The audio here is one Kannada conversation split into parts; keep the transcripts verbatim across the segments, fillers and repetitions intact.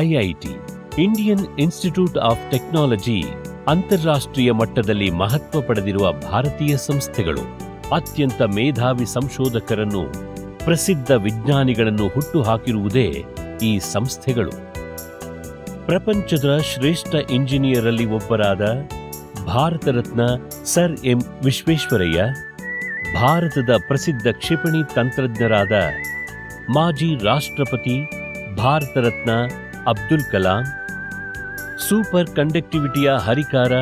I I T, Indian institute of technology, ಅಂತಾರಾಷ್ಟ್ರೀಯ ಮಟ್ಟದಲ್ಲಿ ಮಹತ್ವ ಪಡೆದಿರುವ ಭಾರತೀಯ ಸಂಸ್ಥೆಗಳು ಅತ್ಯಂತ ಮೇಧಾವಿ ಸಂಶೋಧಕರನ್ನು, ಪ್ರಸಿದ್ಧ ವಿಜ್ಞಾನಿಗಳನ್ನು ಹುಟ್ಟುಹಾಕಿರುವುದೇ ಈ ಸಂಸ್ಥೆಗಳು. ಪ್ರಪಂಚದ ಶ್ರೇಷ್ಠ ಇಂಜಿನಿಯರಲ್ಲಿ ಒಬ್ಬರಾದ ಭಾರತ ರತ್ನ ಸರ್ ಎಂ ವಿಶ್ವೇಶ್ವರಯ್ಯ, ಭಾರತದ ಪ್ರಸಿದ್ಧ ಕ್ಷಿಪಣಿ ತಂತ್ರಜ್ಞರಾದ ಮಾಜಿ ರಾಷ್ಟ್ರಪತಿ ಭಾರತ ರತ್ನ ಅಬ್ದುಲ್ ಕಲಾಂ, ಸೂಪರ್ ಕಂಡಕ್ಟಿವಿಟಿಯ ಹರಿಕಾರ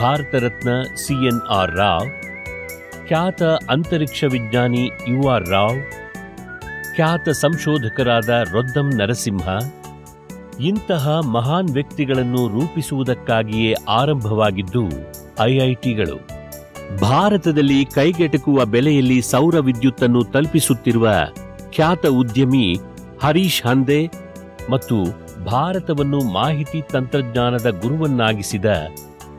Bharat Ratna C N R Rao, ಖ್ಯಾತ ಅಂತರಿಕ್ಷ ವಿಜ್ಞಾನಿ ಯು ಆರ್ ರಾವ್, ಖ್ಯಾತ ಸಂಶೋಧಕರಾದ ರೊದ್ದಂ ನರಸಿಂಹ, ಇಂತಹ ಮಹಾನ್ ವ್ಯಕ್ತಿಗಳನ್ನು ರೂಪಿಸುವುದಕ್ಕಾಗಿಯೇ ಆರಂಭವಾಗಿದ್ದು ಐ ಐ ಟಿಗಳು. ಭಾರತದಲ್ಲಿ ಕೈಗೆಟಕುವ ಬೆಲೆಯಲ್ಲಿ ಸೌರ ವಿದ್ಯುತ್ತನ್ನು ತಲುಪಿಸುತ್ತಿರುವ ಖ್ಯಾತ ಉದ್ಯಮಿ ಹರೀಶ್ ಹಂದೆ ಮತ್ತು ಭಾರತವನ್ನು ಮಾಹಿತಿ ತಂತ್ರಜ್ಞಾನದ ಗುರುವನ್ನಾಗಿಸಿದ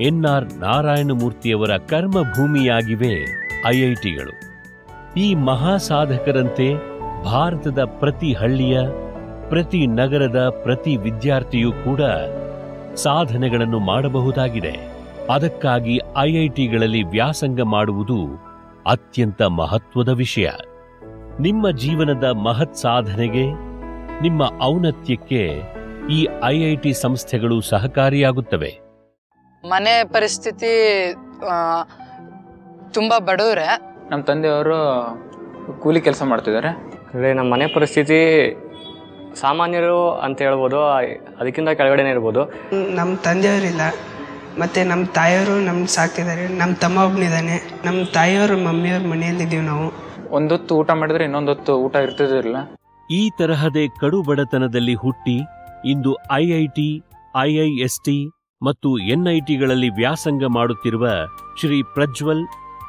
ಎನ್ ಆರ್ ನಾರಾಯಣಮೂರ್ತಿಯವರ ಕರ್ಮಭೂಮಿಯಾಗಿವೆ ಐ ಐ ಟಿಗಳು. ಈ ಮಹಾಸಾಧಕರಂತೆ ಭಾರತದ ಪ್ರತಿ ಹಳ್ಳಿಯ, ಪ್ರತಿ ನಗರದ ಪ್ರತಿ ವಿದ್ಯಾರ್ಥಿಯೂ ಕೂಡ ಸಾಧನೆಗಳನ್ನು ಮಾಡಬಹುದಾಗಿದೆ. ಅದಕ್ಕಾಗಿ ಐ ಐ ಟಿಗಳಲ್ಲಿ ವ್ಯಾಸಂಗ ಮಾಡುವುದು ಅತ್ಯಂತ ಮಹತ್ವದ ವಿಷಯ. ನಿಮ್ಮ ಜೀವನದ ಮಹತ್ ಸಾಧನೆಗೆ, ನಿಮ್ಮ ಔನ್ನತ್ಯಕ್ಕೆ ಈ ಐ ಐ ಟಿ ಸಂಸ್ಥೆಗಳು ಸಹಕಾರಿಯಾಗುತ್ತವೆ. ಮನೆ ಪರಿಸ್ಥಿತಿ ತುಂಬ ಬಡವ್ರೆ. ನಮ್ಮ ತಂದೆಯವರು ಕೂಲಿ ಕೆಲಸ ಮಾಡ್ತಿದ್ದಾರೆ. ಅಂದರೆ ನಮ್ಮ ಮನೆ ಪರಿಸ್ಥಿತಿ ಸಾಮಾನ್ಯರು ಅಂತ ಹೇಳ್ಬೋದು, ಅದಕ್ಕಿಂತ ಕೆಳಗಡೆನೇ ಇರ್ಬೋದು. ನಮ್ಮ ತಂದೆಯವರಿಲ್ಲ, ಮತ್ತು ನಮ್ಮ ತಾಯಿಯವರು ನಮ್ಗೆ ಸಾಕ್ತಿದ್ದಾರೆ. ನಮ್ಮ ತಮ್ಮ ಒಬ್ಬನಿದ್ದಾನೆ. ನಮ್ಮ ತಾಯಿಯವರು ಮಮ್ಮಿಯವ್ರ ಮನೆಯಲ್ಲಿದ್ದೀವಿ ನಾವು. ಒಂದೊತ್ತು ಊಟ ಮಾಡಿದ್ರೆ ಇನ್ನೊಂದೊತ್ತು ಊಟ ಇರ್ತಿದ್ದಿಲ್ಲ. ಈ ತರಹದೇ ಕಡು ಬಡತನದಲ್ಲಿ ಹುಟ್ಟಿ ಇಂದು I I T, I I S T ಮತ್ತು ಎನ್ ಐ ಟಿಗಳಲ್ಲಿ ವ್ಯಾಸಂಗ ಮಾಡುತ್ತಿರುವ ಶ್ರೀ ಪ್ರಜ್ವಲ್,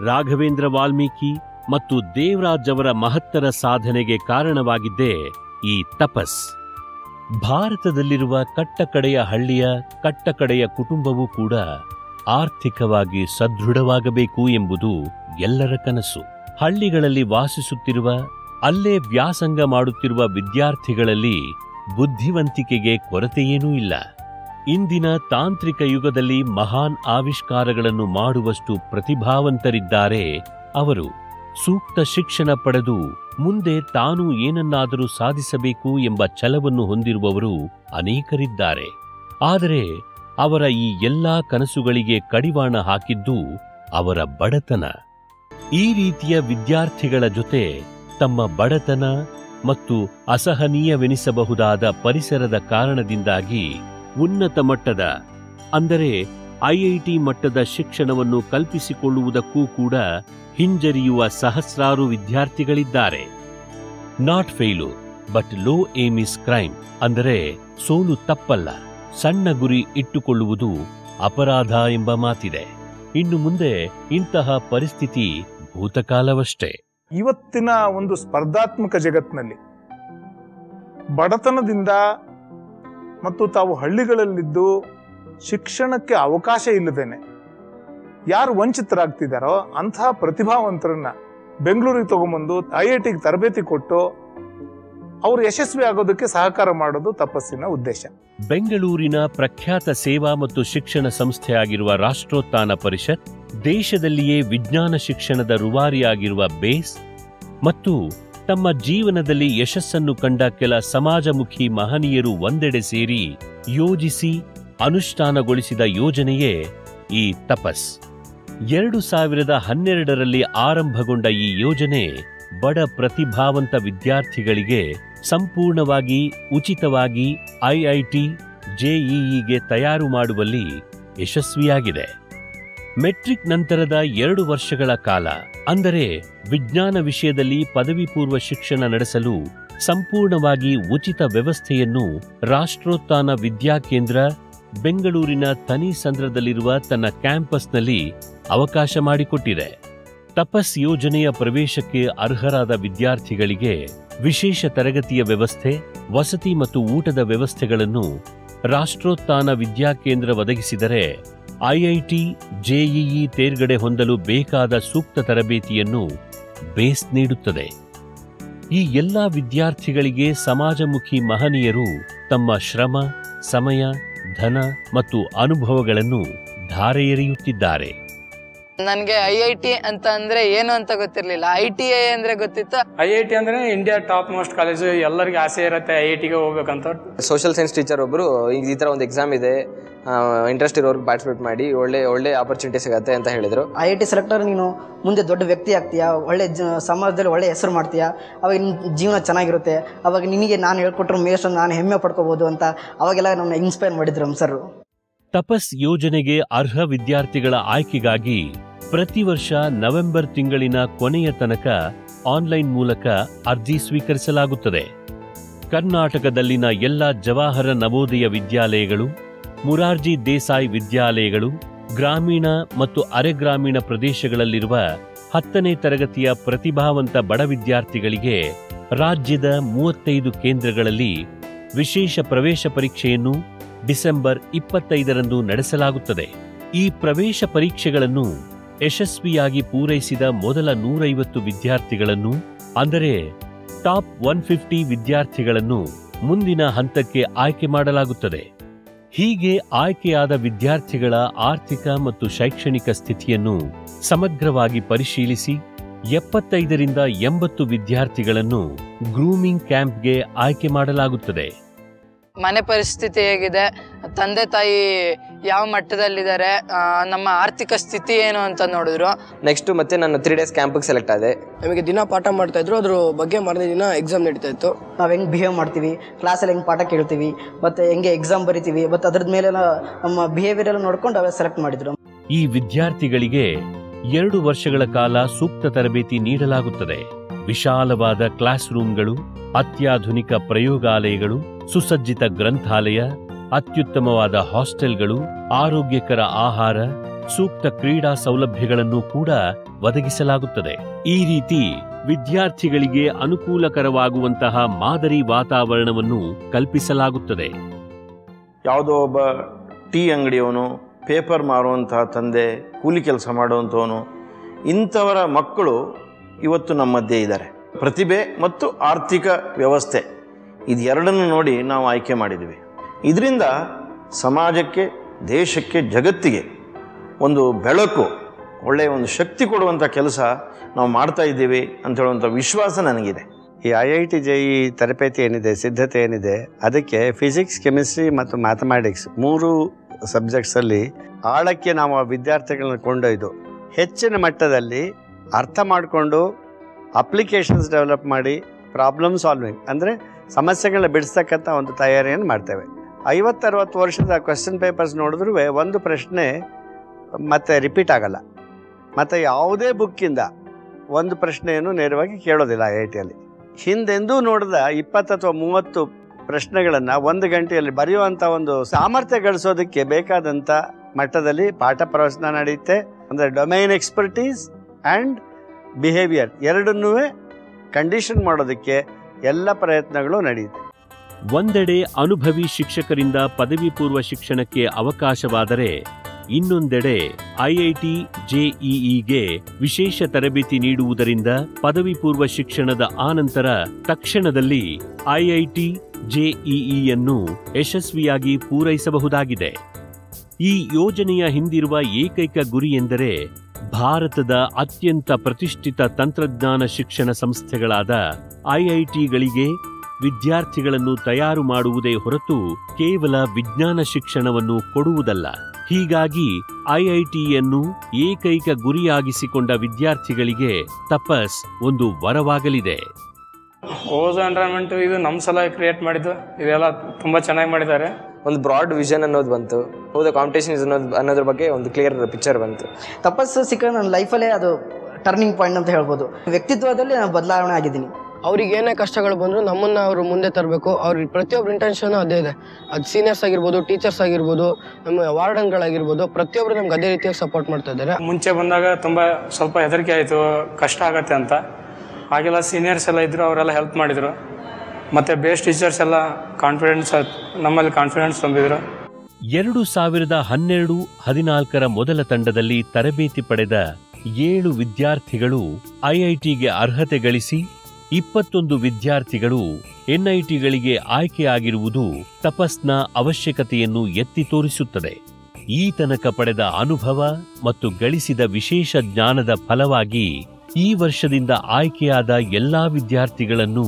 ರಾಘವೇಂದ್ರ ವಾಲ್ಮೀಕಿ ಮತ್ತು ದೇವರಾಜ್ ಅವರ ಮಹತ್ತರ ಸಾಧನೆಗೆ ಕಾರಣವಾಗಿದ್ದೇ ಈ ತಪಸ್. ಭಾರತದಲ್ಲಿರುವ ಕಟ್ಟಕಡೆಯ ಹಳ್ಳಿಯ ಕಟ್ಟಕಡೆಯ ಕುಟುಂಬವೂ ಕೂಡ ಆರ್ಥಿಕವಾಗಿ ಸದೃಢವಾಗಬೇಕು ಎಂಬುದು ಎಲ್ಲರ ಕನಸು. ಹಳ್ಳಿಗಳಲ್ಲಿ ವಾಸಿಸುತ್ತಿರುವ, ಅಲ್ಲೇ ವ್ಯಾಸಂಗ ಮಾಡುತ್ತಿರುವ ವಿದ್ಯಾರ್ಥಿಗಳಲ್ಲಿ ಬುದ್ಧಿವಂತಿಕೆಗೆ ಕೊರತೆಯೇನೂ ಇಲ್ಲ. ಇಂದಿನ ತಾಂತ್ರಿಕ ಯುಗದಲ್ಲಿ ಮಹಾನ್ ಆವಿಷ್ಕಾರಗಳನ್ನು ಮಾಡುವಷ್ಟು ಪ್ರತಿಭಾವಂತರಿದ್ದಾರೆ ಅವರು. ಸೂಕ್ತ ಶಿಕ್ಷಣ ಪಡೆದು ಮುಂದೆ ತಾನೂ ಏನನ್ನಾದರೂ ಸಾಧಿಸಬೇಕು ಎಂಬ ಛಲವನ್ನು ಹೊಂದಿರುವವರು ಅನೇಕರಿದ್ದಾರೆ. ಆದರೆ ಅವರ ಈ ಎಲ್ಲ ಕನಸುಗಳಿಗೆ ಕಡಿವಾಣ ಹಾಕಿದ್ದು ಅವರ ಬಡತನ. ಈ ರೀತಿಯ ವಿದ್ಯಾರ್ಥಿಗಳ ಜೊತೆ ತಮ್ಮ ಬಡತನ ಮತ್ತು ಅಸಹನೀಯವೆನಿಸಬಹುದಾದ ಪರಿಸರದ ಕಾರಣದಿಂದಾಗಿ ಉನ್ನತ ಮಟ್ಟದ, ಅಂದರೆ ಐ ಐ ಟಿ ಮಟ್ಟದ ಶಿಕ್ಷಣವನ್ನು ಕಲ್ಪಿಸಿಕೊಳ್ಳುವುದಕ್ಕೂ ಕೂಡ ಹಿಂಜರಿಯುವ ಸಹಸ್ರಾರು ವಿದ್ಯಾರ್ಥಿಗಳಿದ್ದಾರೆ. Not fail but low aim is crime, ಅಂದರೆ ಸೋಲು ತಪ್ಪಲ್ಲ, ಸಣ್ಣ ಗುರಿ ಇಟ್ಟುಕೊಳ್ಳುವುದು ಅಪರಾಧ ಎಂಬ ಮಾತಿದೆ. ಇನ್ನು ಮುಂದೆ ಇಂತಹ ಪರಿಸ್ಥಿತಿ ಭೂತಕಾಲವಷ್ಟೇ. ಇವತ್ತಿನ ಒಂದು ಸ್ಪರ್ಧಾತ್ಮಕ ಜಗತ್ತಿನಲ್ಲಿ ಬಡತನದಿಂದ ಮತ್ತು ತಾವು ಹಳ್ಳಿಗಳಲ್ಲಿದ್ದು ಶಿಕ್ಷಣಕ್ಕೆ ಅವಕಾಶ ಇಲ್ಲದೇನೆ ಯಾರು ವಂಚಿತರಾಗ್ತಿದ್ದಾರೋ ಅಂತಹ ಪ್ರತಿಭಾವಂತರನ್ನ ಬೆಂಗಳೂರಿಗೆ ತಗೊಂಬಂದು ಐ ಐ ಟಿಗೆ ತರಬೇತಿ ಕೊಟ್ಟು ಅವರು ಯಶಸ್ವಿ ಆಗೋದಕ್ಕೆ ಸಹಕಾರ ಮಾಡೋದು ತಪಸ್ಸಿನ ಉದ್ದೇಶ. ಬೆಂಗಳೂರಿನ ಪ್ರಖ್ಯಾತ ಸೇವಾ ಮತ್ತು ಶಿಕ್ಷಣ ಸಂಸ್ಥೆಯಾಗಿರುವ ರಾಷ್ಟ್ರೋತ್ಥಾನ ಪರಿಷತ್, ದೇಶದಲ್ಲಿಯೇ ವಿಜ್ಞಾನ ಶಿಕ್ಷಣದ ರೂವಾರಿಯಾಗಿರುವ ಬೇಸ್ ಮತ್ತು ತಮ್ಮ ಜೀವನದಲ್ಲಿ ಯಶಸ್ಸನ್ನು ಕಂಡ ಕೆಲ ಸಮಾಜಮುಖಿ ಮಹನೀಯರು ಒಂದೆಡೆ ಸೇರಿ ಯೋಜಿಸಿ ಅನುಷ್ಠಾನಗೊಳಿಸಿದ ಯೋಜನೆಯೇ ಈ ತಪಸ್. ಎರಡು ಸಾವಿರದ ಹನ್ನೆರಡರಲ್ಲಿ ಆರಂಭಗೊಂಡ ಈ ಯೋಜನೆ ಬಡ ಪ್ರತಿಭಾವಂತ ವಿದ್ಯಾರ್ಥಿಗಳಿಗೆ ಸಂಪೂರ್ಣವಾಗಿ ಉಚಿತವಾಗಿ I I T, J E ಇಗೆ ತಯಾರು ಮಾಡುವಲ್ಲಿ ಯಶಸ್ವಿಯಾಗಿದೆ. ಮೆಟ್ರಿಕ್ ನಂತರದ ಎರಡು ವರ್ಷಗಳ ಕಾಲ, ಅಂದರೆ ವಿಜ್ಞಾನ ವಿಷಯದಲ್ಲಿ ಪದವಿ ಪೂರ್ವ ಶಿಕ್ಷಣ ನಡೆಸಲು ಸಂಪೂರ್ಣವಾಗಿ ಉಚಿತ ವ್ಯವಸ್ಥೆಯನ್ನು ರಾಷ್ಟ್ರೋತ್ಥಾನ ವಿದ್ಯಾಕೇಂದ್ರ ಬೆಂಗಳೂರಿನ ತನಿಸಂದ್ರದಲ್ಲಿರುವ ತನ್ನ ಕ್ಯಾಂಪಸ್ನಲ್ಲಿ ಅವಕಾಶ ಮಾಡಿಕೊಟ್ಟಿದೆ. ತಪಸ್ ಯೋಜನೆಯ ಪ್ರವೇಶಕ್ಕೆ ಅರ್ಹರಾದ ವಿದ್ಯಾರ್ಥಿಗಳಿಗೆ ವಿಶೇಷ ತರಗತಿಯ ವ್ಯವಸ್ಥೆ, ವಸತಿ ಮತ್ತು ಊಟದ ವ್ಯವಸ್ಥೆಗಳನ್ನು ರಾಷ್ಟ್ರೋತ್ಥಾನ ವಿದ್ಯಾಕೇಂದ್ರ ಒದಗಿಸಿದರೆ, I I T, J E E ತೇರ್ಗಡೆ ಹೊಂದಲು ಬೇಕಾದ ಸೂಕ್ತ ತರಬೇತಿಯನ್ನು ಬೇಸ್ ನೀಡುತ್ತದೆ. ಈ ಎಲ್ಲ ವಿದ್ಯಾರ್ಥಿಗಳಿಗೆ ಸಮಾಜಮುಖಿ ಮಹನೀಯರು ತಮ್ಮ ಶ್ರಮ, ಸಮಯ, ಧನ ಮತ್ತು ಅನುಭವಗಳನ್ನು ಧಾರೆ ಎರೆಯುತ್ತಿದ್ದಾರೆ. ನನಗೆ ಐ ಐ ಟಿ ಅಂತ ಅಂದ್ರೆ ಏನು ಅಂತ ಗೊತ್ತಿರಲಿಲ್ಲ. ಐ ಟಿ ಐ ಅಂದ್ರೆ ಗೊತ್ತಿತ್ತು. ಐ ಐ ಟಿ ಅಂದ್ರೆ ಇಂಡಿಯಾ ಟಾಪ್ ಮೋಸ್ಟ್ ಕಾಲೇಜು, ಎಲ್ಲರಿಗೂ ಆಸೆ ಇರುತ್ತೆ ಐ ಐ ಟಿಗೆ ಹೋಗ್ಬೇಕಂತ. ಸೋಷಿಯಲ್ ಸೈನ್ಸ್ ಟೀಚರ್ ಒಬ್ಬರು ಈ ಥರ ಒಂದು ಎಕ್ಸಾಮ್ ಇದೆ, ಇಂಟ್ರೆಸ್ಟ್ ಇರೋರ್ಗೆ ಪಾರ್ಟಿಸಿಪೇಟ್ ಮಾಡಿ ಒಳ್ಳೆ ಒಳ್ಳೆ ಆಪರ್ಚುನಿಟಿ ಸಿಗುತ್ತೆ ಅಂತ ಹೇಳಿದರು. ಐ ಐ ಟಿ ಸೆಲೆಕ್ಟರ್ ನೀನು ಮುಂದೆ ದೊಡ್ಡ ವ್ಯಕ್ತಿ ಆಗ್ತೀಯಾ, ಒಳ್ಳೆ ಸಮಾಜದಲ್ಲಿ ಒಳ್ಳೆ ಹೆಸರು ಮಾಡ್ತೀಯಾ, ಅವಾಗ ನಿನ್ನ ಜೀವನ ಚೆನ್ನಾಗಿರುತ್ತೆ, ಅವಾಗ ನಿನಗೆ ನಾನು ಹೇಳ್ಕೊಟ್ರು ಮೇಷ್ ನಾನು ಹೆಮ್ಮೆ ಪಡ್ಕೋಬೋದು ಅಂತ ಅವಾಗೆಲ್ಲ ನಮ್ಮನ್ನ ಇನ್ಸ್ಪೈರ್ ಮಾಡಿದ್ರು ನಮ್ಮ ಸರ್. ತಪಸ್ ಯೋಜನೆಗೆ ಅರ್ಹ ವಿದ್ಯಾರ್ಥಿಗಳ ಆಯ್ಕೆಗಾಗಿ ಪ್ರತಿ ವರ್ಷ ನವೆಂಬರ್ ತಿಂಗಳಿನ ಕೊನೆಯ ತನಕ ಆನ್ಲೈನ್ ಮೂಲಕ ಅರ್ಜಿ ಸ್ವೀಕರಿಸಲಾಗುತ್ತದೆ. ಕರ್ನಾಟಕದಲ್ಲಿನ ಎಲ್ಲ ಜವಾಹರ ನವೋದಯ ವಿದ್ಯಾಲಯಗಳು, ಮುರಾರ್ಜಿ ದೇಸಾಯಿ ವಿದ್ಯಾಲಯಗಳು, ಗ್ರಾಮೀಣ ಮತ್ತು ಅರೆಗ್ರಾಮೀಣ ಪ್ರದೇಶಗಳಲ್ಲಿರುವ ಹತ್ತನೇ ತರಗತಿಯ ಪ್ರತಿಭಾವಂತ ಬಡ ವಿದ್ಯಾರ್ಥಿಗಳಿಗೆ ರಾಜ್ಯದ ಮೂವತ್ತೈದು ಕೇಂದ್ರಗಳಲ್ಲಿ ವಿಶೇಷ ಪ್ರವೇಶ ಪರೀಕ್ಷೆಯನ್ನು ಡಿಸೆಂಬರ್ ಇಪ್ಪತ್ತೈದರಂದು ನಡೆಸಲಾಗುತ್ತದೆ. ಈ ಪ್ರವೇಶ ಪರೀಕ್ಷೆಗಳನ್ನು ಯಶಸ್ವಿಯಾಗಿ ಪೂರೈಸಿದ ಮೊದಲ ನೂರೈವತ್ತು ವಿದ್ಯಾರ್ಥಿಗಳನ್ನು, ಅಂದರೆ ಟಾಪ್ ಒನ್ ಫಿಫ್ಟಿ ವಿದ್ಯಾರ್ಥಿಗಳನ್ನು ಮುಂದಿನ ಹಂತಕ್ಕೆ ಆಯ್ಕೆ ಮಾಡಲಾಗುತ್ತದೆ. ಹೀಗೆ ಆಯ್ಕೆಯಾದ ವಿದ್ಯಾರ್ಥಿಗಳ ಆರ್ಥಿಕ ಮತ್ತು ಶೈಕ್ಷಣಿಕ ಸ್ಥಿತಿಯನ್ನು ಸಮಗ್ರವಾಗಿ ಪರಿಶೀಲಿಸಿ ಎಪ್ಪತ್ತೈದರಿಂದ ಎಂಬತ್ತು ವಿದ್ಯಾರ್ಥಿಗಳನ್ನು ಗ್ರೂಮಿಂಗ್ ಕ್ಯಾಂಪ್ಗೆ ಆಯ್ಕೆ ಮಾಡಲಾಗುತ್ತದೆ. ಮನೆ ಪರಿಸ್ಥಿತಿ ಹೇಗಿದೆ, ತಂದೆ ತಾಯಿ ಯಾವ ಮಟ್ಟದಲ್ಲಿದ್ದಾರೆ, ನಮ್ಮ ಆರ್ಥಿಕ ಸ್ಥಿತಿ ಏನು ಅಂತ ನೋಡಿದ್ರು. ನೆಕ್ಸ್ಟ್ ಮತ್ತೆ ನಾನು ತ್ರೀ ಡೇಸ್ ಕ್ಯಾಂಪಿಗೆ ಸೆಲೆಕ್ಟ್ ಆದೆ. ನಮಗೆ ದಿನ ಪಾಠ ಮಾಡ್ತಾ ಇದ್ರು, ಅದ್ರ ಬಗ್ಗೆ ಮರನೇ ದಿನ ಎಕ್ಸಾಮ್ ನಡೀತಾ ಇತ್ತು. ನಾವು ಹೆಂಗೆ ಬಿಹೇವ್ ಮಾಡ್ತೀವಿ, ಕ್ಲಾಸಲ್ಲಿ ಹೆಂಗೆ ಪಾಠ ಕೇಳ್ತೀವಿ ಮತ್ತು ಹೆಂಗೆ ಎಕ್ಸಾಮ್ ಬರಿತೀವಿ ಮತ್ತು ಅದ್ರ ಮೇಲೆ ನಮ್ಮ ಬಿಹೇವಿಯರ್ ಎಲ್ಲ ನೋಡ್ಕೊಂಡು ಅವೆಲ್ಲ ಸೆಲೆಕ್ಟ್ ಮಾಡಿದ್ರು. ಈ ವಿದ್ಯಾರ್ಥಿಗಳಿಗೆ ಎರಡು ವರ್ಷಗಳ ಕಾಲ ಸೂಕ್ತ ತರಬೇತಿ ನೀಡಲಾಗುತ್ತದೆ. ವಿಶಾಲವಾದ ಕ್ಲಾಸ್ ರೂಮ್ಗಳು, ಅತ್ಯಾಧುನಿಕ ಪ್ರಯೋಗಾಲಯಗಳು, ಸುಸಜ್ಜಿತ ಗ್ರಂಥಾಲಯ, ಅತ್ಯುತ್ತಮವಾದ ಹಾಸ್ಟೆಲ್ಗಳು, ಆರೋಗ್ಯಕರ ಆಹಾರ, ಸೂಕ್ತ ಕ್ರೀಡಾ ಸೌಲಭ್ಯಗಳನ್ನು ಕೂಡ ಒದಗಿಸಲಾಗುತ್ತದೆ. ಈ ರೀತಿ ವಿದ್ಯಾರ್ಥಿಗಳಿಗೆ ಅನುಕೂಲಕರವಾಗುವಂತಹ ಮಾದರಿ ವಾತಾವರಣವನ್ನು ಕಲ್ಪಿಸಲಾಗುತ್ತದೆ. ಯಾವುದೋ ಒಬ್ಬ ಟೀ ಅಂಗಡಿಯವನು, ಪೇಪರ್ ಮಾರುವಂತಹ ತಂದೆ, ಕೂಲಿ ಕೆಲಸ ಮಾಡುವಂಥವನು, ಇಂಥವರ ಮಕ್ಕಳು ಇವತ್ತು ನಮ್ಮ ಮಧ್ಯೆ ಇದ್ದಾರೆ. ಪ್ರತಿಭೆ ಮತ್ತು ಆರ್ಥಿಕ ವ್ಯವಸ್ಥೆ ಇದೆರಡನ್ನು ನೋಡಿ ನಾವು ಆಯ್ಕೆ ಮಾಡಿದ್ವಿ. ಇದರಿಂದ ಸಮಾಜಕ್ಕೆ, ದೇಶಕ್ಕೆ, ಜಗತ್ತಿಗೆ ಒಂದು ಬೆಳಕು, ಒಳ್ಳೆಯ ಒಂದು ಶಕ್ತಿ ಕೊಡುವಂಥ ಕೆಲಸ ನಾವು ಮಾಡ್ತಾ ಇದ್ದೀವಿ ಅಂತ ಹೇಳುವಂಥ ವಿಶ್ವಾಸ ನನಗಿದೆ. ಈ I I T J E ತರಬೇತಿ ಏನಿದೆ, ಸಿದ್ಧತೆ ಏನಿದೆ, ಅದಕ್ಕೆ ಫಿಸಿಕ್ಸ್, ಕೆಮಿಸ್ಟ್ರಿ ಮತ್ತು ಮ್ಯಾಥಮ್ಯಾಟಿಕ್ಸ್ ಮೂರು ಸಬ್ಜೆಕ್ಟ್ಸಲ್ಲಿ ಆಳಕ್ಕೆ ನಾವು ವಿದ್ಯಾರ್ಥಿಗಳನ್ನ ಕೊಂಡೊಯ್ದು ಹೆಚ್ಚಿನ ಮಟ್ಟದಲ್ಲಿ ಅರ್ಥ ಮಾಡಿಕೊಂಡು ಅಪ್ಲಿಕೇಶನ್ಸ್ ಡೆವಲಪ್ ಮಾಡಿ ಪ್ರಾಬ್ಲಮ್ ಸಾಲ್ವಿಂಗ್, ಅಂದರೆ ಸಮಸ್ಯೆಗಳನ್ನ ಬಿಡಿಸ್ತಕ್ಕಂಥ ಒಂದು ತಯಾರಿಯನ್ನು ಮಾಡ್ತೇವೆ. ಐವತ್ತರವತ್ತು ವರ್ಷದ ಕ್ವೆಶ್ಚನ್ ಪೇಪರ್ಸ್ ನೋಡಿದ್ರೂ ಒಂದು ಪ್ರಶ್ನೆ ಮತ್ತೆ ರಿಪೀಟ್ ಆಗಲ್ಲ. ಮತ್ತು ಯಾವುದೇ ಬುಕ್ಕಿಂದ ಒಂದು ಪ್ರಶ್ನೆಯನ್ನು ನೇರವಾಗಿ ಕೇಳೋದಿಲ್ಲ ಐ ಐ ಟಿಯಲ್ಲಿ. ಹಿಂದೆಂದೂ ನೋಡಿದ ಇಪ್ಪತ್ತು ಅಥವಾ ಮೂವತ್ತು ಪ್ರಶ್ನೆಗಳನ್ನು ಒಂದು ಗಂಟೆಯಲ್ಲಿ ಬರೆಯುವಂಥ ಒಂದು ಸಾಮರ್ಥ್ಯ ಗಳಿಸೋದಕ್ಕೆ ಬೇಕಾದಂಥ ಮಟ್ಟದಲ್ಲಿ ಪಾಠ ಪ್ರವಚನ ನಡೆಯುತ್ತೆ. ಅಂದರೆ ಡೊಮೈನ್ ಎಕ್ಸ್ಪರ್ಟೀಸ್ ಆ್ಯಂಡ್ ಬಿಹೇವಿಯರ್ ಎರಡನ್ನೂ ಕಂಡೀಷನ್ ಮಾಡೋದಕ್ಕೆ ಎಲ್ಲ ಪ್ರಯತ್ನಗಳು ನಡೆಯುತ್ತೆ. ಒಂದೆಡೆ ಅನುಭವಿ ಶಿಕ್ಷಕರಿಂದ ಪದವಿ ಪೂರ್ವ ಶಿಕ್ಷಣಕ್ಕೆ ಅವಕಾಶವಾದರೆ, ಇನ್ನೊಂದೆಡೆ ಐಐಟಿ ಜೆಇಇಗೆ ವಿಶೇಷ ತರಬೇತಿ ನೀಡುವುದರಿಂದ ಪದವಿ ಪೂರ್ವ ಶಿಕ್ಷಣದ ಆನಂತರ ತಕ್ಷಣದಲ್ಲಿ ಐಐಟಿ ಜೆಇಇಯನ್ನು ಯಶಸ್ವಿಯಾಗಿ ಪೂರೈಸಬಹುದಾಗಿದೆ. ಈ ಯೋಜನೆಯ ಹಿಂದಿರುವ ಏಕೈಕ ಗುರಿ ಎಂದರೆ ಭಾರತದ ಅತ್ಯಂತ ಪ್ರತಿಷ್ಠಿತ ತಂತ್ರಜ್ಞಾನ ಶಿಕ್ಷಣ ಸಂಸ್ಥೆಗಳಾದ ಐಐಟಿಗಳಿಗೆ ವಿದ್ಯಾರ್ಥಿಗಳನ್ನು ತಯಾರು ಮಾಡುವುದೇ ಹೊರತು ಕೇವಲ ವಿಜ್ಞಾನ ಶಿಕ್ಷಣವನ್ನು ಕೊಡುವುದಲ್ಲ. ಹೀಗಾಗಿ ಐಐಟಿಯನ್ನು ಏಕೈಕ ಗುರಿಯಾಗಿಸಿಕೊಂಡ ವಿದ್ಯಾರ್ಥಿಗಳಿಗೆ ತಪಸ್ ಒಂದು ವರವಾಗಲಿದೆ. ಓಜೋ ಎನ್ವಿರಾನ್ಮೆಂಟ್ ಇದು ನಮ್ಮ ಸಲ ಕ್ರಿಯೇಟ್ ಮಾಡಿದ್ದು, ಇದೆಲ್ಲ ತುಂಬ ಚೆನ್ನಾಗಿ ಮಾಡಿದ್ದಾರೆ. ಒಂದು ಬ್ರಾಡ್ ವಿಷನ್ ಅನ್ನೋದು ಬಂತು, ಹೋದ ಕಾಂಪಿಟೇಷನ್ ಅನ್ನೋದು ಅನ್ನೋದ್ರ ಬಗ್ಗೆ ಒಂದು ಕ್ಲಿಯರ್ ಪಿಕ್ಚರ್ ಬಂತು. ತಪಸ್ಸು ಸಿಕ್ಕ ನನ್ನ ಲೈಫಲ್ಲೇ ಅದು ಟರ್ನಿಂಗ್ ಪಾಯಿಂಟ್ ಅಂತ ಹೇಳ್ಬೋದು. ವ್ಯಕ್ತಿತ್ವದಲ್ಲಿ ನಾನು ಬದಲಾವಣೆ ಆಗಿದ್ದೀನಿ. ಅವ್ರಿಗೆ ಏನೇ ಕಷ್ಟಗಳು ಬಂದರೂ ನಮ್ಮನ್ನು ಅವರು ಮುಂದೆ ತರಬೇಕು. ಅವ್ರಿಗೆ ಪ್ರತಿಯೊಬ್ಬರು ಇಂಟೆನ್ಷನು ಅದೇ ಇದೆ. ಅದು ಸೀನಿಯರ್ಸ್ ಆಗಿರ್ಬೋದು, ಟೀಚರ್ಸ್ ಆಗಿರ್ಬೋದು, ನಮ್ಮ ವಾರ್ಡನ್ಗಳಾಗಿರ್ಬೋದು, ಪ್ರತಿಯೊಬ್ಬರು ನಮ್ಗೆ ಅದೇ ರೀತಿಯಾಗಿ ಸಪೋರ್ಟ್ ಮಾಡ್ತಾ ಇದ್ದಾರೆ. ಮುಂಚೆ ಬಂದಾಗ ತುಂಬ ಸ್ವಲ್ಪ ಹೆದರಿಕೆ ಆಯಿತು, ಕಷ್ಟ ಆಗತ್ತೆ ಅಂತ. ಹಾಗೆಲ್ಲ ಸೀನಿಯರ್ಸ್ ಎಲ್ಲ ಇದ್ದರು, ಅವರೆಲ್ಲ ಹೆಲ್ಪ್ ಮಾಡಿದರು. ಮತ್ತು ಬೇಸ್ಟ್ ಟೀಚರ್ಸ್ ಎಲ್ಲ ಕಾನ್ಫಿಡೆನ್ಸ್ ನಮ್ಮಲ್ಲಿ ಕಾನ್ಫಿಡೆನ್ಸ್ ತುಂಬಿದ್ರು. ಎರಡು ಸಾವಿರದ ಹನ್ನೆರಡು ಹದಿನಾಲ್ಕರ ಮೊದಲ ತಂಡದಲ್ಲಿ ತರಬೇತಿ ಪಡೆದ ಏಳು ವಿದ್ಯಾರ್ಥಿಗಳು ಐಐಟಿಗೆ ಅರ್ಹತೆ ಗಳಿಸಿ ಇಪ್ಪತ್ತೊಂದು ವಿದ್ಯಾರ್ಥಿಗಳು ಎನ್ಐಟಿಗಳಿಗೆ ಆಯ್ಕೆಯಾಗಿರುವುದು ತಪಸ್ನ ಅವಶ್ಯಕತೆಯನ್ನು ಎತ್ತಿ ತೋರಿಸುತ್ತದೆ. ಈ ತನಕ ಪಡೆದ ಅನುಭವ ಮತ್ತು ಗಳಿಸಿದ ವಿಶೇಷ ಜ್ಞಾನದ ಫಲವಾಗಿ ಈ ವರ್ಷದಿಂದ ಆಯ್ಕೆಯಾದ ಎಲ್ಲಾ ವಿದ್ಯಾರ್ಥಿಗಳನ್ನು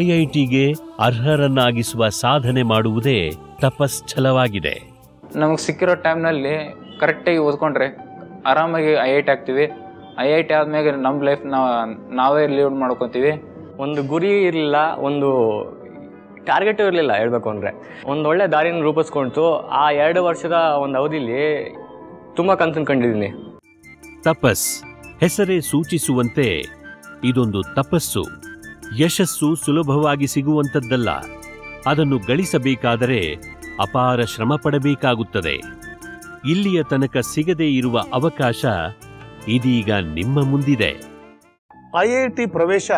ಐಐಟಿಗೆ ಅರ್ಹರನ್ನಾಗಿಸುವ ಸಾಧನೆ ಮಾಡುವುದೇ ತಪಸ್ ಛಲವಾಗಿದೆ. ನಮಗೆ ಸಿಕ್ಕಿರೋ ಟೈಮ್ನಲ್ಲಿ ಕರೆಕ್ಟಾಗಿ ಓದ್ಕೊಂಡ್ರೆ ಆರಾಮಾಗಿ ಐ ಐ ಟಿ ಆಗ್ತೀವಿ. ಐ ಐ ಟಿ ಆದಮೇಲೆ ನಮ್ಮ ಲೈಫ್ ನಾವು ನಾವೇ ಲೀಡ್ ಮಾಡ್ಕೊತೀವಿ. ಒಂದು ಗುರಿ ಇರಲಿಲ್ಲ, ಒಂದು ಟಾರ್ಗೆಟು ಇರಲಿಲ್ಲ. ಹೇಳಬೇಕು ಅಂದರೆ ಒಂದು ಒಳ್ಳೆ ದಾರಿನ ರೂಪಿಸ್ಕೊಳ್ತು. ಆ ಎರಡು ವರ್ಷದ ಒಂದು ಅವಧಿಯಲ್ಲಿ ತುಂಬ ಕನ್ಸನ್ನು ಕಂಡಿದ್ದೀನಿ. ತಪಸ್ ಹೆಸರೇ ಸೂಚಿಸುವಂತೆ ಇದೊಂದು ತಪಸ್ಸು. ಯಶಸ್ಸು ಸುಲಭವಾಗಿ ಸಿಗುವಂಥದ್ದಲ್ಲ. ಅದನ್ನು ಗಳಿಸಬೇಕಾದರೆ ಅಪಾರ ಶ್ರಮ ಪಡಬೇಕಾಗುತ್ತದೆ. ಇಲ್ಲಿಯ ತನಕ ಸಿಗದೇ ಇರುವ ಅವಕಾಶ ಇದೀಗ ನಿಮ್ಮ ಮುಂದಿದೆ. ಐ ಐ ಟಿ ಪ್ರವೇಶ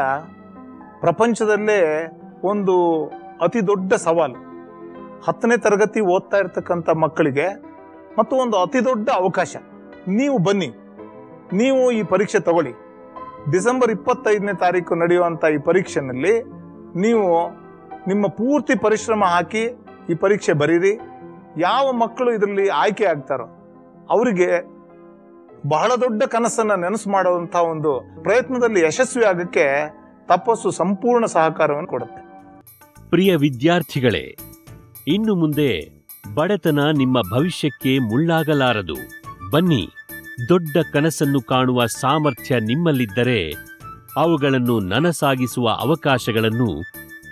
ಪ್ರಪಂಚದಲ್ಲೇ ಒಂದು ಅತಿ ದೊಡ್ಡ ಸವಾಲು. ಹತ್ತನೇ ತರಗತಿ ಓದ್ತಾ ಇರ್ತಕ್ಕಂಥ ಮಕ್ಕಳಿಗೆ ಮತ್ತು ಒಂದು ಅತಿ ದೊಡ್ಡ ಅವಕಾಶ. ನೀವು ಬನ್ನಿ, ನೀವು ಈ ಪರೀಕ್ಷೆ ತಗೊಳ್ಳಿ. ಡಿಸೆಂಬರ್ ಇಪ್ಪತ್ತೈದನೇ ತಾರೀಕು ನಡೆಯುವಂಥ ಈ ಪರೀಕ್ಷೆಯಲ್ಲಿ ನೀವು ನಿಮ್ಮ ಪೂರ್ತಿ ಪರಿಶ್ರಮ ಹಾಕಿ ಈ ಪರೀಕ್ಷೆ ಬರೀರಿ. ಯಾವ ಮಕ್ಕಳು ಇದರಲ್ಲಿ ಆಯ್ಕೆ ಆಗ್ತಾರೋ ಅವರಿಗೆ ಬಹಳ ದೊಡ್ಡ ಕನಸನ್ನು ನೆನಸು ಮಾಡುವಂಥ ಒಂದು ಪ್ರಯತ್ನದಲ್ಲಿ ಯಶಸ್ವಿ ಆಗಕ್ಕೆ ತಪಸ್ಸು ಸಂಪೂರ್ಣ ಸಹಕಾರವನ್ನು ಕೊಡುತ್ತೆ. ಪ್ರಿಯ ವಿದ್ಯಾರ್ಥಿಗಳೇ, ಇನ್ನು ಮುಂದೆ ಬಡತನ ನಿಮ್ಮ ಭವಿಷ್ಯಕ್ಕೆ ಮುಳ್ಳಾಗಲಾರದು. ಬನ್ನಿ, ದೊಡ್ಡ ಕನಸನ್ನು ಕಾಣುವ ಸಾಮರ್ಥ್ಯ ನಿಮ್ಮಲ್ಲಿದ್ದರೆ ಅವುಗಳನ್ನು ನನಸಾಗಿಸುವ ಅವಕಾಶಗಳನ್ನು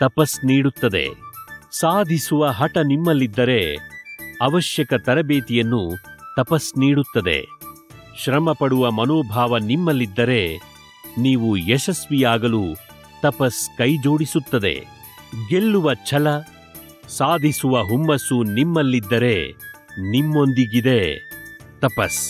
ತಪಸ್ ನೀಡುತ್ತದೆ. ಸಾಧಿಸುವ ಹಠ ನಿಮ್ಮಲ್ಲಿದ್ದರೆ ಅವಶ್ಯಕ ತರಬೇತಿಯನ್ನು ತಪಸ್ ನೀಡುತ್ತದೆ. ಶ್ರಮ ಪಡುವ ಮನೋಭಾವ ನಿಮ್ಮಲ್ಲಿದ್ದರೆ ನೀವು ಯಶಸ್ವಿಯಾಗಲು ತಪಸ್ ಕೈಜೋಡಿಸುತ್ತದೆ. ಗೆಲ್ಲುವ ಛಲ, ಸಾಧಿಸುವ ಹುಮ್ಮಸ್ಸು ನಿಮ್ಮಲ್ಲಿದ್ದರೆ ನಿಮ್ಮೊಂದಿಗಿದೆ ತಪಸ್.